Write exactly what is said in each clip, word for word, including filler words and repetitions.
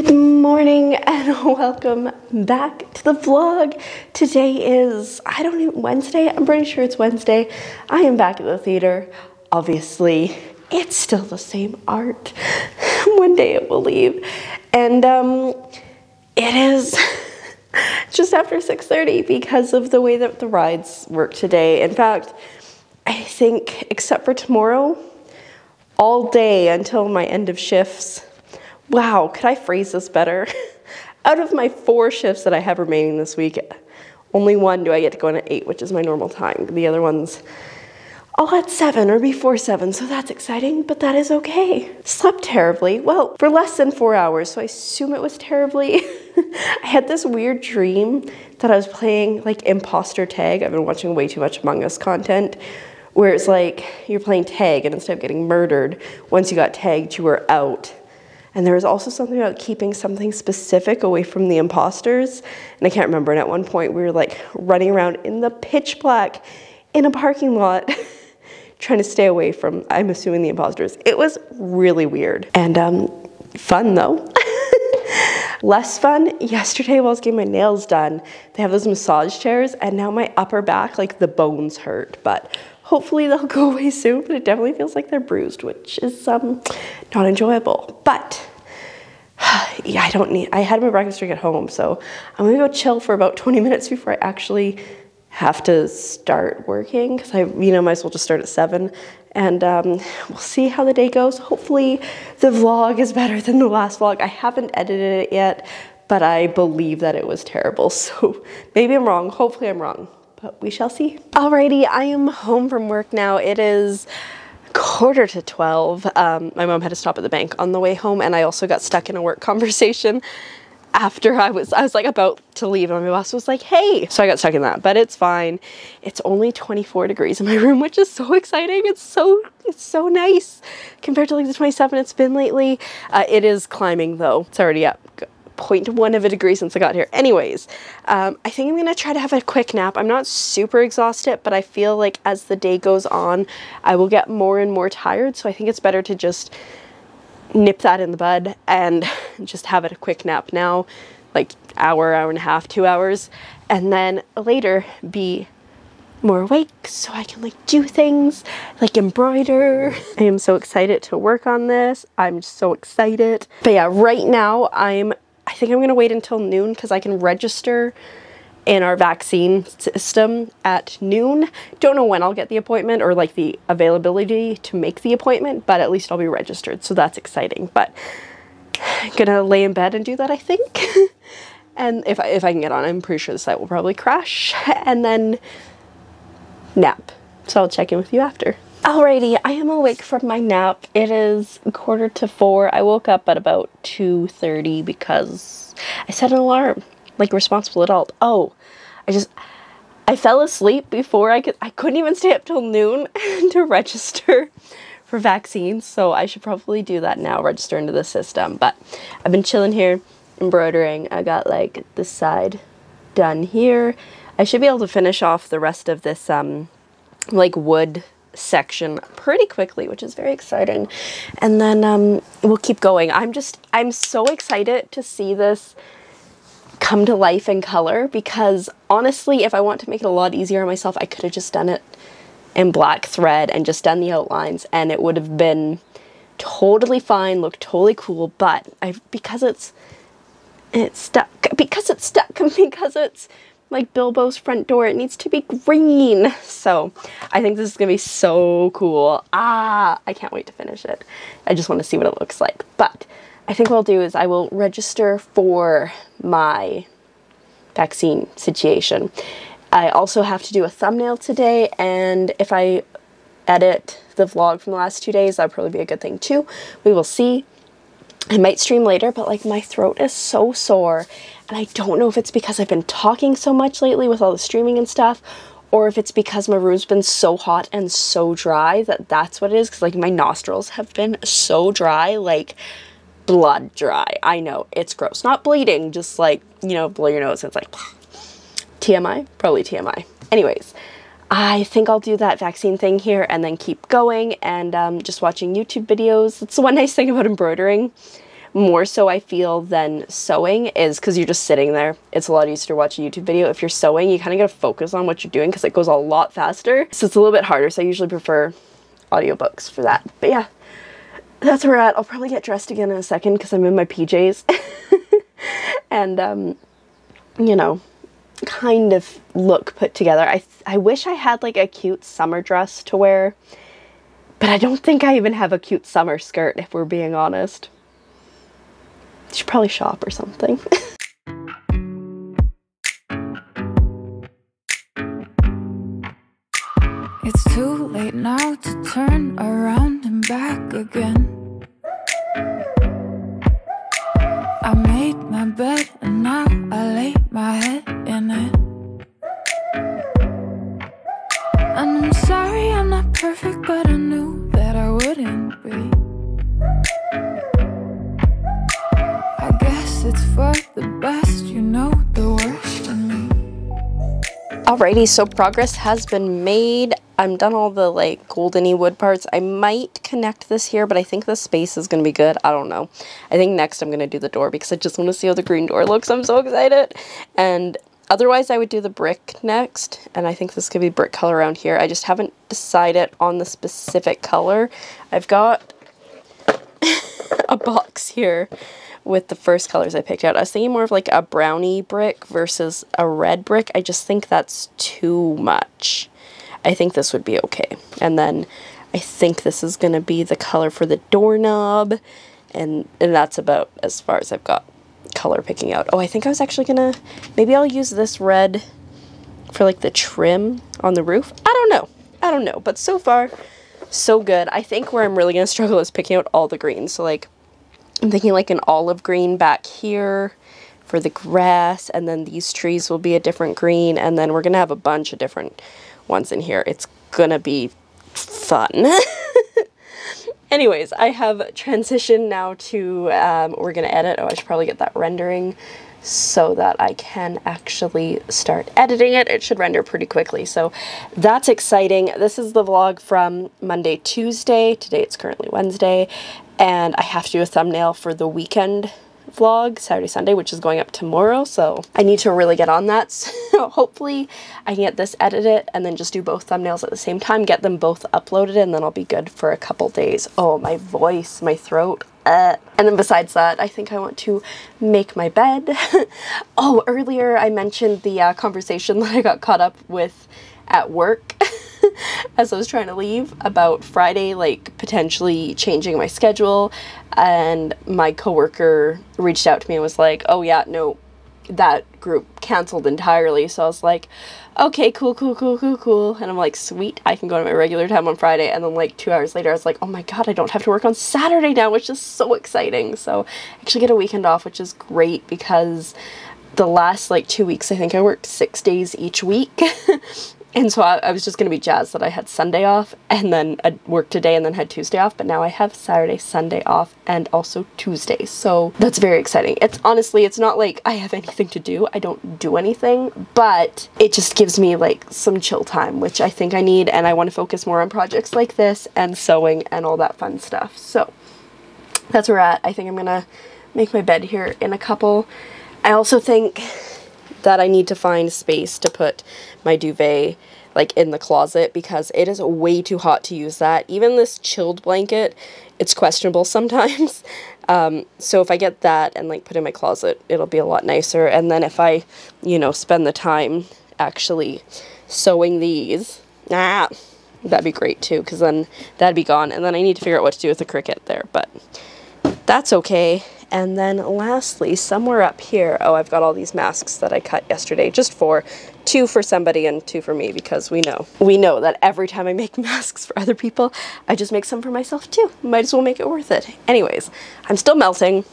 Good morning and welcome back to the vlog. Today is, I don't know, Wednesday? I'm pretty sure it's Wednesday. I am back at the theater. Obviously, it's still the same art. One day it will leave. And um, it is just after six thirty because of the way that the rides work today. In fact, I think except for tomorrow, all day until my end of shifts, wow, could I phrase this better? Out of my four shifts that I have remaining this week, only one do I get to go in at eight, which is my normal time. The other ones all at seven or before seven, so that's exciting, but that is okay. Slept terribly, well, for less than four hours, so I assume it was terribly. I had this weird dream that I was playing like imposter tag. I've been watching way too much Among Us content, where it's like you're playing tag, and instead of getting murdered, once you got tagged, you were out. And there was also something about keeping something specific away from the imposters. And I can't remember, and at one point we were like running around in the pitch black in a parking lot, trying to stay away from, I'm assuming, the imposters. It was really weird. And um, fun though. Less fun, yesterday while I was getting my nails done, they have those massage chairs, and now my upper back, like the bones hurt, but hopefully they'll go away soon, but it definitely feels like they're bruised, which is um, not enjoyable. But yeah, I don't need, I had my breakfast drink at home, so I'm gonna go chill for about twenty minutes before I actually have to start working, because I, you know, might as well just start at seven, and um, we'll see how the day goes. Hopefully the vlog is better than the last vlog. I haven't edited it yet, but I believe that it was terrible, so maybe I'm wrong, hopefully I'm wrong, but we shall see. Alrighty, I am home from work now. It is quarter to twelve. Um, my mom had to stop at the bank on the way home, and I also got stuck in a work conversation after I was, I was like about to leave, and my boss was like, hey, so I got stuck in that, but it's fine. It's only twenty-four degrees in my room, which is so exciting. It's so, it's so nice compared to like the twenty-seven it's been lately. Uh, it is climbing though. It's already up zero point one of a degree since I got here. Anyways, um, I think I'm gonna try to have a quick nap. I'm not super exhausted, but I feel like as the day goes on, I will get more and more tired. So I think it's better to just nip that in the bud and just have it a quick nap now, like hour, hour and a half, two hours, and then later be more awake so I can like do things like embroider. I am so excited to work on this. I'm so excited. But yeah, right now I'm, I think I'm gonna wait until noon because I can register in our vaccine system at noon. Don't know when I'll get the appointment or like the availability to make the appointment, but at least I'll be registered, so that's exciting. But I'm gonna lay in bed and do that, I think. And if I, if I can get on, I'm pretty sure the site will probably crash, and then nap. So I'll check in with you after. Alrighty, I am awake from my nap. It is quarter to four. I woke up at about two thirty because I set an alarm. Like responsible adult. Oh, I just, I fell asleep before I could, I couldn't even stay up till noon to register for vaccines, so I should probably do that now, register into the system. But I've been chilling here, embroidering. I got like this side done here. I should be able to finish off the rest of this um, like wood section pretty quickly, which is very exciting. And then um, we'll keep going. I'm just, I'm so excited to see this come to life in color, because honestly, if I want to make it a lot easier on myself, I could have just done it in black thread and just done the outlines, and it would have been totally fine, looked totally cool. But I, because it's it's stuck, because it's stuck, because it's like Bilbo's front door, it needs to be green. So I think this is gonna be so cool. Ah, I can't wait to finish it. I just want to see what it looks like. But I think what I'll do is I will register for my vaccine situation. I also have to do a thumbnail today, and if I edit the vlog from the last two days, that'll probably be a good thing too. We will see. I might stream later, but like my throat is so sore, and I don't know if it's because I've been talking so much lately with all the streaming and stuff, or if it's because my room's been so hot and so dry that that's what it is, because like my nostrils have been so dry, like blood dry. I know, it's gross. Not bleeding, just like, you know, blow your nose and it's like T M I? Probably T M I. Anyways, I think I'll do that vaccine thing here and then keep going, and um, just watching YouTube videos. It's the one nice thing about embroidering. more so I feel than sewing is because you're just sitting there. It's a lot easier to watch a YouTube video. If you're sewing, you kind of got to focus on what you're doing because it goes a lot faster. So it's a little bit harder. So I usually prefer audiobooks for that. But yeah, that's where we're at. I'll probably get dressed again in a second because I'm in my P Js. And, um, you know, kind of look put together. I, I wish I had like a cute summer dress to wear, but I don't think I even have a cute summer skirt if we're being honest. I should probably shop or something. It's too late now to turn around and back again. I made my bed and now I lay my head in it. And I'm sorry I'm not perfect, but I knew that I wouldn't be. I guess it's for the best, you know the worst in me. Alrighty, so progress has been made. I'm done all the like goldeny wood parts. I might connect this here, but I think the space is going to be good. I don't know. I think next I'm going to do the door because I just want to see how the green door looks. I'm so excited. And otherwise I would do the brick next. And I think this could be brick color around here. I just haven't decided on the specific color. I've got a box here with the first colors I picked out. I was thinking more of like a brownie brick versus a red brick. I just think that's too much. I think this would be okay. And then I think this is going to be the color for the doorknob. And, and that's about as far as I've got color picking out. Oh, I think I was actually going to... Maybe I'll use this red for like the trim on the roof. I don't know. I don't know. But so far, so good. I think where I'm really going to struggle is picking out all the greens. So like, I'm thinking like an olive green back here for the grass. And then these trees will be a different green. And then we're going to have a bunch of different... ones in here. It's gonna be fun. Anyways, I have transitioned now to um, we're gonna edit. Oh, I should probably get that rendering so that I can actually start editing it. It should render pretty quickly, so that's exciting. This is the vlog from Monday, Tuesday. Today it's currently Wednesday, and I have to do a thumbnail for the weekend vlog, Saturday, Sunday, which is going up tomorrow, so I need to really get on that. So hopefully I can get this edited and then just do both thumbnails at the same time, get them both uploaded, and then I'll be good for a couple days. Oh, my voice, my throat. Uh. And then besides that, I think I want to make my bed. Oh, earlier I mentioned the uh, conversation that I got caught up with at work as I was trying to leave about Friday, like potentially changing my schedule, and my coworker reached out to me and was like, oh yeah, no, that group canceled entirely. So I was like, okay, cool, cool, cool, cool, cool. And I'm like, sweet, I can go to my regular time on Friday. And then like two hours later, I was like, oh my God, I don't have to work on Saturday now, which is so exciting. So I actually get a weekend off, which is great because the last like two weeks, I think I worked six days each week. And so I, I was just going to be jazzed that I had Sunday off, and then I worked today and then had Tuesday off, but now I have Saturday, Sunday off, and also Tuesday. So that's very exciting. It's honestly, it's not like I have anything to do. I don't do anything, but it just gives me like some chill time, which I think I need, and I want to focus more on projects like this and sewing and all that fun stuff. So that's where we're at. I think I'm going to make my bed here in a couple. I also think... that I need to find space to put my duvet like in the closet because it is way too hot to use that. Even this chilled blanket, it's questionable sometimes. Um, so if I get that and like put in my closet, it'll be a lot nicer. And then if I, you know, spend the time actually sewing these, ah, that'd be great too, because then that'd be gone. And then I need to figure out what to do with the Cricut there, but that's okay. And then lastly, somewhere up here, oh, I've got all these masks that I cut yesterday, just four, two for somebody and two for me, because we know, we know that every time I make masks for other people, I just make some for myself too. Might as well make it worth it. Anyways, I'm still melting.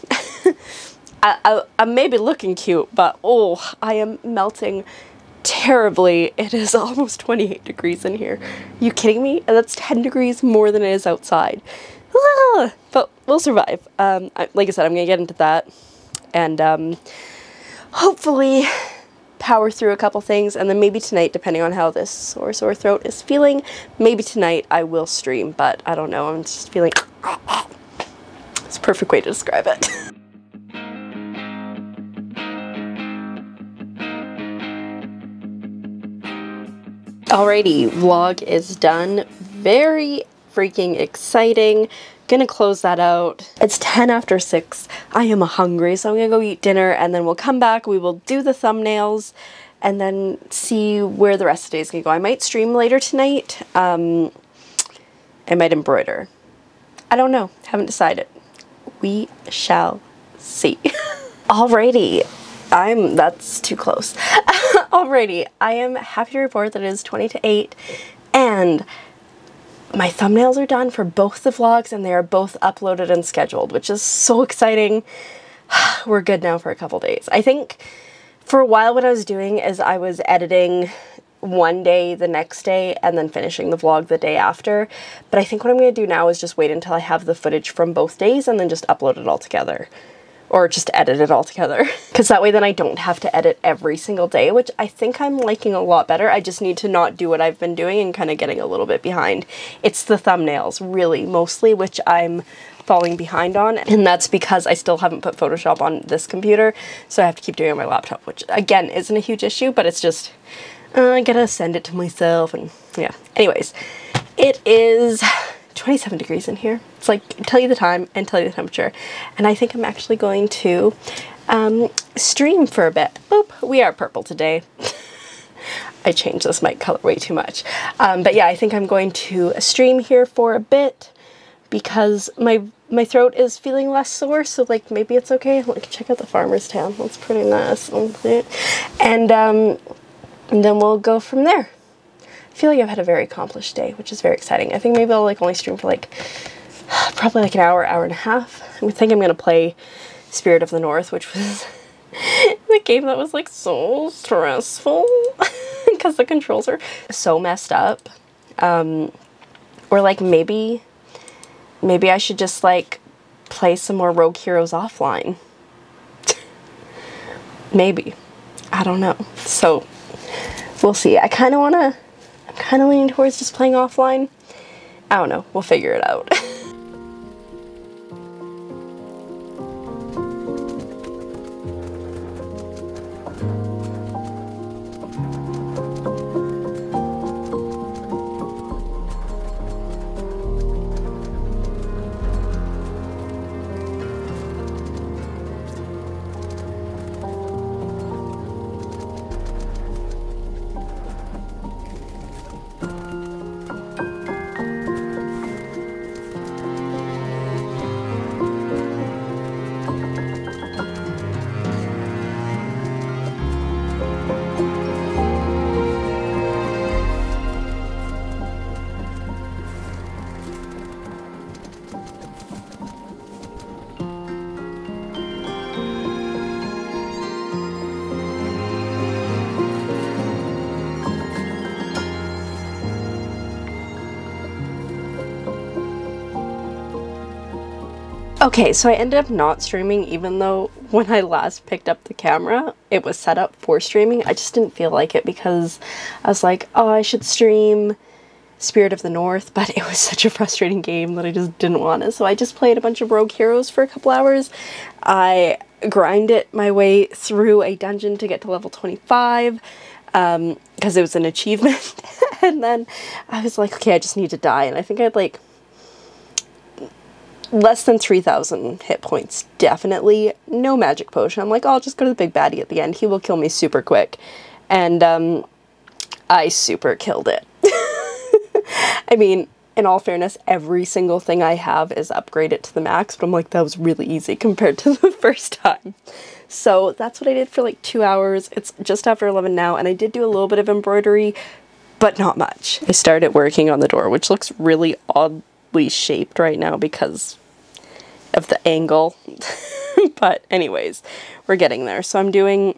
I, I, I may be looking cute, but oh, I am melting terribly. It is almost twenty-eight degrees in here. Are you kidding me? And that's ten degrees more than it is outside. Ah, but we'll survive. Um, I, like I said, I'm going to get into that and um, hopefully power through a couple things. And then maybe tonight, depending on how this sore, sore throat is feeling, maybe tonight I will stream. But I don't know. I'm just feeling... It's a perfect way to describe it. Alrighty, vlog is done. Very freaking exciting. Gonna close that out. It's ten after six. I am hungry, so I'm gonna go eat dinner and then we'll come back. We will do the thumbnails and then see where the rest of the day is gonna go. I might stream later tonight. Um, I might embroider. I don't know. Haven't decided. We shall see. Alrighty. I'm, that's too close. Alrighty, I am happy to report that it is twenty to eight and my thumbnails are done for both the vlogs and they are both uploaded and scheduled, which is so exciting. We're good now for a couple days. I think for a while what I was doing is I was editing one day the next day and then finishing the vlog the day after, but I think what I'm going to do now is just wait until I have the footage from both days and then just upload it all together. Or just edit it all together. Because that way then I don't have to edit every single day, which I think I'm liking a lot better. I just need to not do what I've been doing and kind of getting a little bit behind. It's the thumbnails, really, mostly, which I'm falling behind on. And that's because I still haven't put Photoshop on this computer, so I have to keep doing it on my laptop, which, again, isn't a huge issue, but it's just, uh, I gotta send it to myself, and yeah. Anyways, it is twenty-seven degrees in here. It's like, tell you the time and tell you the temperature. And I think I'm actually going to um, stream for a bit. Boop, we are purple today. I changed this mic color way too much. Um, but yeah, I think I'm going to stream here for a bit because my my throat is feeling less sore, so like maybe it's okay. Like, check out the farmer's town. That's pretty nice. And, um, and then we'll go from there. I feel like I've had a very accomplished day, which is very exciting. I think maybe I'll like only stream for like probably like an hour, hour and a half. I think I'm gonna play Spirit of the North, which was the game that was like so stressful because the controls are so messed up. Um, or like maybe, maybe I should just like play some more Rogue Heroes offline. Maybe, I don't know. So we'll see. I kind of wanna. I'm kind of leaning towards just playing offline. I don't know, we'll figure it out. Okay, so I ended up not streaming even though when I last picked up the camera, it was set up for streaming. I just didn't feel like it because I was like, oh, I should stream Spirit of the North, but it was such a frustrating game that I just didn't want to. So I just played a bunch of Rogue Heroes for a couple hours. I grinded my way through a dungeon to get to level twenty-five um, because it was an achievement. And then I was like, okay, I just need to die. And I think I'd like less than three thousand hit points, definitely. No magic potion. I'm like, oh, I'll just go to the big baddie at the end. He will kill me super quick. And um, I super killed it. I mean, in all fairness, every single thing I have is upgraded to the max, but I'm like, that was really easy compared to the first time. So that's what I did for like two hours. It's just after eleven now, and I did do a little bit of embroidery, but not much. I started working on the door, which looks really oddly shaped right now because of the angle. But anyways, we're getting there. So I'm doing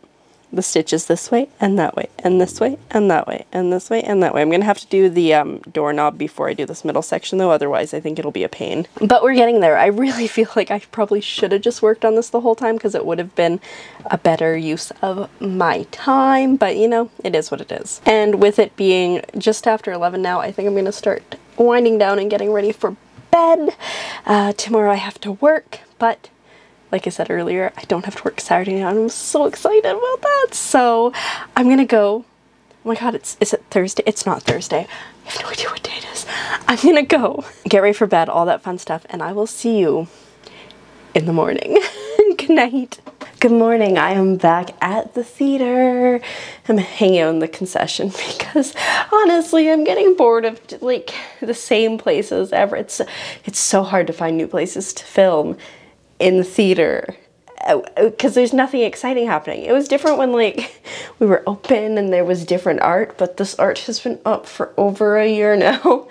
the stitches this way and that way and this way and that way and this way and that way. I'm gonna have to do the um, doorknob before I do this middle section though, otherwise I think it'll be a pain. But we're getting there. I really feel like I probably should have just worked on this the whole time because it would have been a better use of my time, but you know, it is what it is. And with it being just after eleven now, I think I'm gonna start winding down and getting ready for bed. Uh, tomorrow I have to work, but like I said earlier, I don't have to work Saturday now and I'm so excited about that. So I'm gonna go Oh my god, it's, is it Thursday? It's not Thursday. I have no idea what day it is. I'm gonna go get ready for bed, all that fun stuff, and I will see you in the morning. Good night. Good morning, I am back at the theater. I'm hanging out in the concession because honestly, I'm getting bored of like the same places ever. It's, it's so hard to find new places to film in the theater because there's nothing exciting happening. It was different when like we were open and there was different art, but this art has been up for over a year now.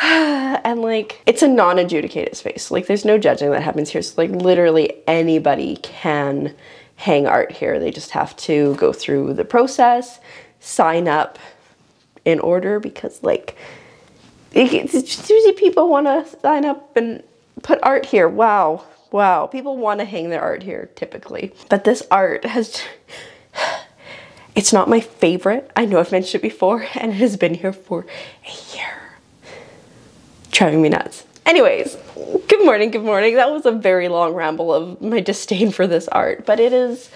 And like it's a non-adjudicated space, like there's no judging that happens here, so like literally anybody can hang art here. They just have to go through the process, sign up in order, because like usually people want to sign up and put art here. Wow, wow, people want to hang their art here typically, but this art has it's not my favorite. I know I've mentioned it before, and it has been here for a year. Driving me nuts. Anyways, good morning, good morning. That was a very long ramble of my disdain for this art, but it is,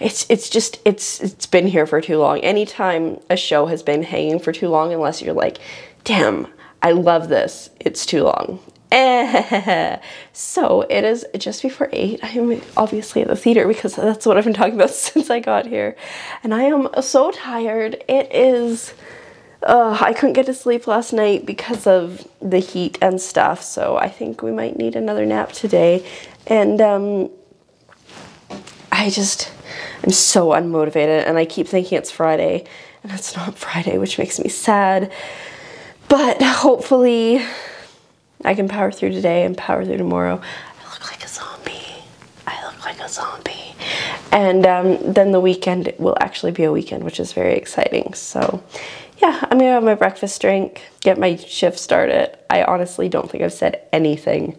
it's it's just, it's it's been here for too long. Anytime a show has been hanging for too long, unless you're like, damn, I love this, it's too long. So it is just before eight. I am obviously at the theater because that's what I've been talking about since I got here. And I am so tired. It is... Uh, I couldn't get to sleep last night because of the heat and stuff, so I think we might need another nap today. And um, I just, I'm so unmotivated, and I keep thinking it's Friday, and it's not Friday, which makes me sad. But hopefully I can power through today and power through tomorrow. I look like a zombie. I look like a zombie. And um, then the weekend will actually be a weekend, which is very exciting, so... yeah, I'm gonna have my breakfast drink, get my shift started. I honestly don't think I've said anything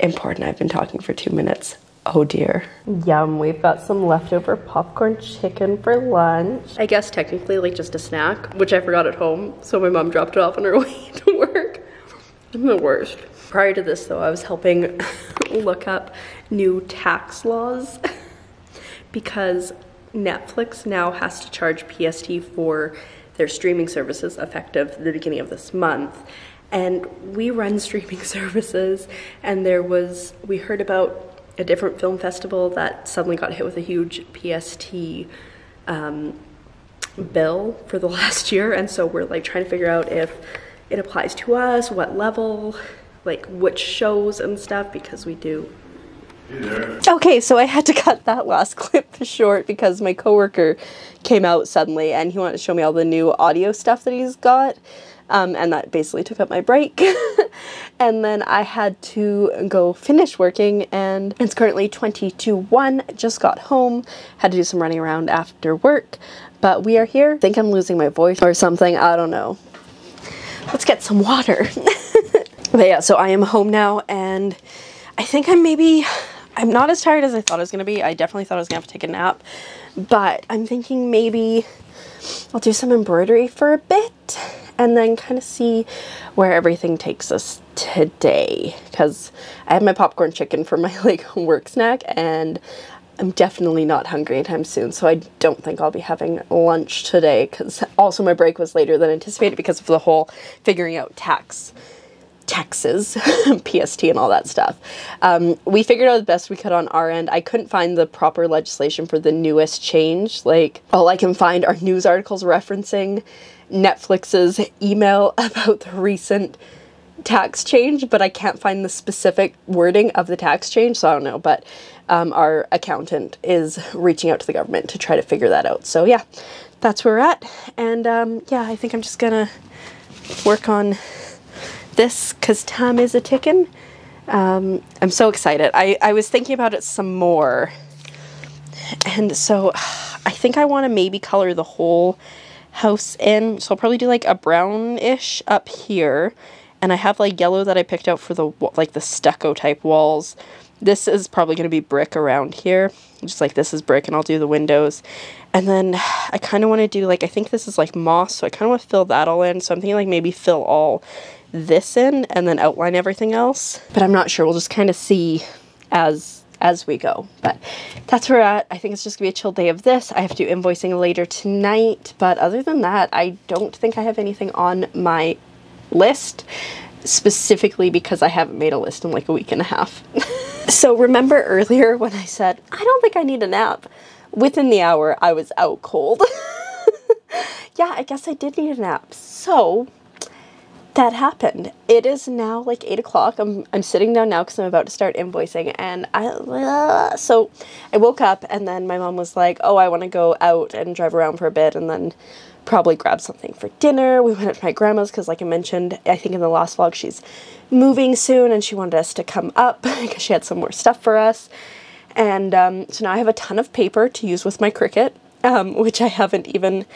important. I've been talking for two minutes. Oh dear. Yum, we've got some leftover popcorn chicken for lunch. I guess technically like just a snack, which I forgot at home. So my mom dropped it off on her way to work. I'm the worst. Prior to this though, I was helping look up new tax laws because Netflix now has to charge P S T for their streaming services effective the beginning of this month. And we run streaming services, and there was, we heard about a different film festival that suddenly got hit with a huge P S T um, bill for the last year. And so we're like trying to figure out if it applies to us, what level, like which shows and stuff, because we do. Yeah. Okay, so I had to cut that last clip short because my coworker came out suddenly and he wanted to show me all the new audio stuff that he's got, um, and that basically took up my break. And then I had to go finish working, and it's currently twenty to one, just got home, had to do some running around after work, but we are here. I think I'm losing my voice or something, I don't know. Let's get some water. But yeah, so I am home now, and I think I'm maybe... I'm not as tired as I thought I was going to be. I definitely thought I was going to have to take a nap. But I'm thinking maybe I'll do some embroidery for a bit and then kind of see where everything takes us today. Because I had my popcorn chicken for my like work snack, and I'm definitely not hungry anytime soon. So I don't think I'll be having lunch today, because also my break was later than anticipated because of the whole figuring out tax. Taxes, P S T and all that stuff. Um, we figured out the best we could on our end. I couldn't find the proper legislation for the newest change. Like, all I can find are news articles referencing Netflix's email about the recent tax change, but I can't find the specific wording of the tax change, so I don't know. But um, our accountant is reaching out to the government to try to figure that out. So yeah, that's where we're at. And um, yeah, I think I'm just gonna work on this because time is a ticking. um I'm so excited. I I was thinking about it some more, and so I think I want to maybe color the whole house in, so I'll probably do like a brownish up here, and I have like yellow that I picked out for the like the stucco type walls. This is probably going to be brick around here, just like this is brick, and I'll do the windows. And then I kind of want to do like, I think this is like moss, so I kind of want to fill that all in, so I'm thinking like maybe fill all this in and then outline everything else, but I'm not sure. We'll just kind of see as as we go. But that's where we're at. I think it's just gonna be a chill day of this. I have to do invoicing later tonight, but other than that, I don't think I have anything on my list, specifically because I haven't made a list in like a week and a half. So remember earlier when I said, I don't think I need a nap? Within the hour, I was out cold. Yeah, I guess I did need a nap. So that happened. It is now like eight o'clock. I'm, I'm sitting down now because I'm about to start invoicing, and I, uh, so I woke up and then my mom was like, oh, I want to go out and drive around for a bit and then probably grab something for dinner. We went up to my grandma's because, like I mentioned, I think in the last vlog, she's moving soon and she wanted us to come up because she had some more stuff for us. And um, so now I have a ton of paper to use with my Cricut, um, which I haven't even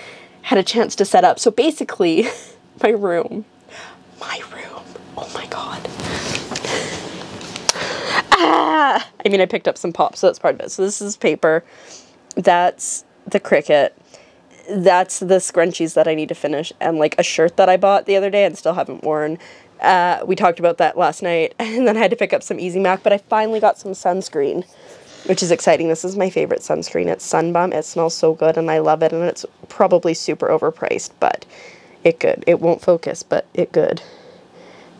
had a chance to set up. So basically, my room, my room, oh my God. Ah! I mean, I picked up some pop, so that's part of it. So this is paper, that's the Cricut, that's the scrunchies that I need to finish, and like a shirt that I bought the other day and still haven't worn. Uh, we talked about that last night, and then I had to pick up some Easy Mac, but I finally got some sunscreen, which is exciting. This is my favorite sunscreen. It's Sunbum. It smells so good and I love it, and it's probably super overpriced, but it good. It won't focus, but it good.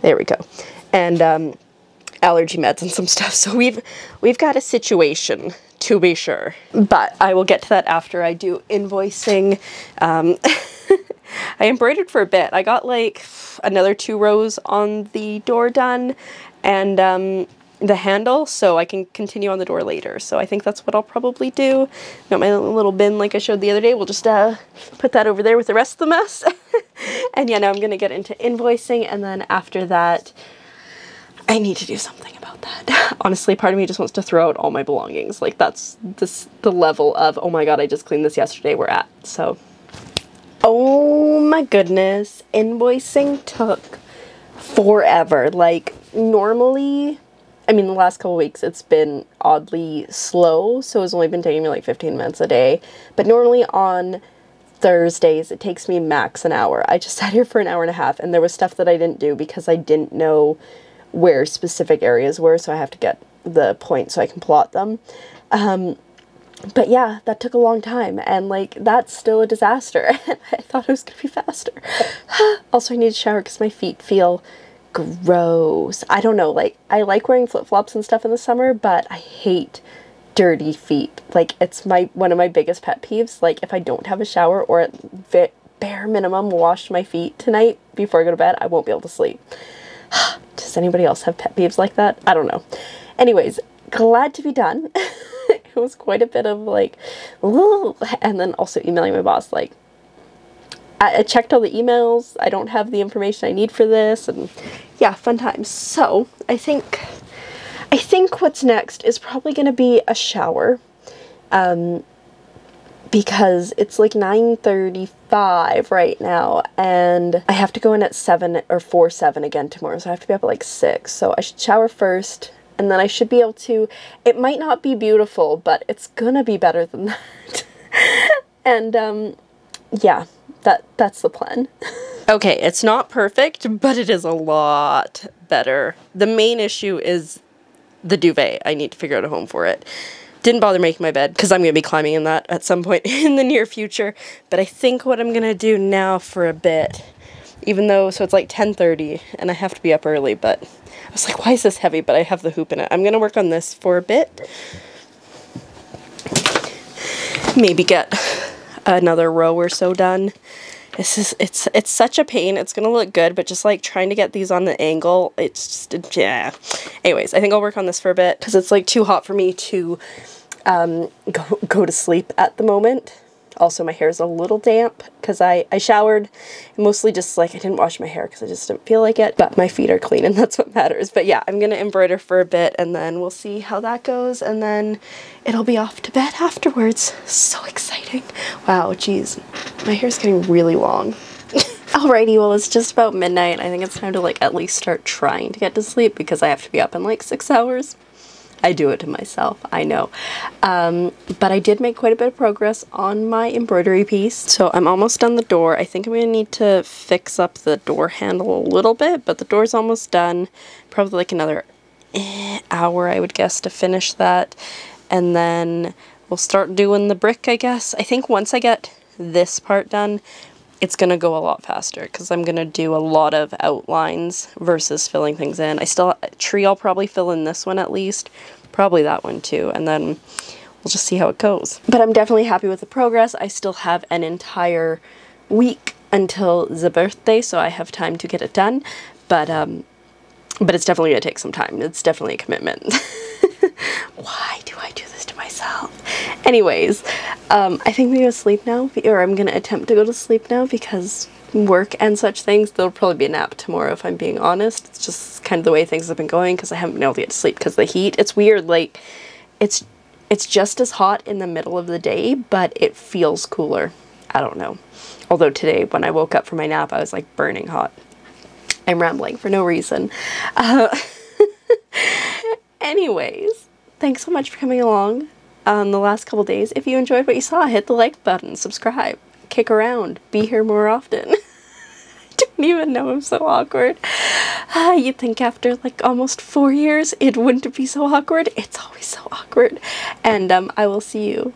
There we go. And um, allergy meds and some stuff. So we've we've got a situation, to be sure. But I will get to that after I do invoicing. Um, I embroidered for a bit. I got like another two rows on the door done, and um, the handle, so I can continue on the door later. So I think that's what I'll probably do. Got my little bin like I showed the other day. We'll just uh, put that over there with the rest of the mess. And yeah, now I'm gonna get into invoicing, and then after that, I need to do something about that. Honestly, part of me just wants to throw out all my belongings. Like that's this the level of, oh my God, I just cleaned this yesterday we're at. So, oh my goodness, invoicing took forever. Like normally, I mean, the last couple weeks it's been oddly slow, so it's only been taking me like fifteen minutes a day. But normally on Thursdays, it takes me max an hour. I just sat here for an hour and a half, and there was stuff that I didn't do because I didn't know where specific areas were, so I have to get the point so I can plot them. Um, but yeah, that took a long time, and like, that's still a disaster. I thought it was gonna be faster. Also, I need to shower because my feet feel gross. I don't know, like, I like wearing flip-flops and stuff in the summer, but I hate dirty feet. Like, it's my one of my biggest pet peeves. Like, if I don't have a shower or at bare minimum wash my feet tonight before I go to bed, I won't be able to sleep. Does anybody else have pet peeves like that? I don't know. Anyways, glad to be done. It was quite a bit of like, ooh. And then also emailing my boss, like, I checked all the emails, I don't have the information I need for this, and yeah, fun times. So I think I think what's next is probably gonna be a shower, um, because it's like nine thirty-five right now, and I have to go in at seven or four seven again tomorrow, so I have to be up at like six, so I should shower first, and then I should be able to, it might not be beautiful, but it's gonna be better than that. And um, yeah, That, that's the plan. Okay, it's not perfect, but it is a lot better. The main issue is the duvet. I need to figure out a home for it. Didn't bother making my bed because I'm going to be climbing in that at some point in the near future. But I think what I'm going to do now for a bit, even though, so it's like ten thirty and I have to be up early, but I was like, why is this heavy? But I have the hoop in it. I'm going to work on this for a bit. Maybe get another row or so done. This is, it's it's such a pain. It's gonna look good, but just like trying to get these on the angle, it's just, yeah. Anyways, I think I'll work on this for a bit because it's like too hot for me to um, go, go to sleep at the moment. Also, my hair is a little damp because I, I showered, mostly just like I didn't wash my hair because I just didn't feel like it, but my feet are clean and that's what matters. But yeah, I'm gonna embroider for a bit and then we'll see how that goes, and then it'll be off to bed afterwards. So exciting. Wow, geez, my hair's getting really long. Alrighty, well, it's just about midnight. I think it's time to like at least start trying to get to sleep because I have to be up in like six hours. I do it to myself, I know. Um, but I did make quite a bit of progress on my embroidery piece. So I'm almost done the door. I think I'm gonna need to fix up the door handle a little bit, but the door's almost done. Probably like another hour, I would guess, to finish that. And then we'll start doing the brick, I guess. I think once I get this part done, it's going to go a lot faster because I'm going to do a lot of outlines versus filling things in. I still, tree, I'll probably fill in this one at least, probably that one too, and then we'll just see how it goes. But I'm definitely happy with the progress. I still have an entire week until the birthday, so I have time to get it done, but, um, but it's definitely going to take some time. It's definitely a commitment. Why do I do this to myself? Anyways, um, I think we go to sleep now, or I'm gonna attempt to go to sleep now because work and such things, there'll probably be a nap tomorrow if I'm being honest. It's just kind of the way things have been going because I haven't been able to get to sleep because of the heat. It's weird, like, it's, it's just as hot in the middle of the day, but it feels cooler. I don't know. Although today, when I woke up from my nap, I was like burning hot. I'm rambling for no reason. Uh, anyways, thanks so much for coming along on um, the last couple days. If you enjoyed what you saw, hit the like button, subscribe, kick around, be here more often. I don't even know, I'm so awkward. Uh, you'd think after like almost four years, it wouldn't be so awkward. It's always so awkward. And um, I will see you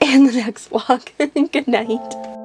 in the next vlog. Good night.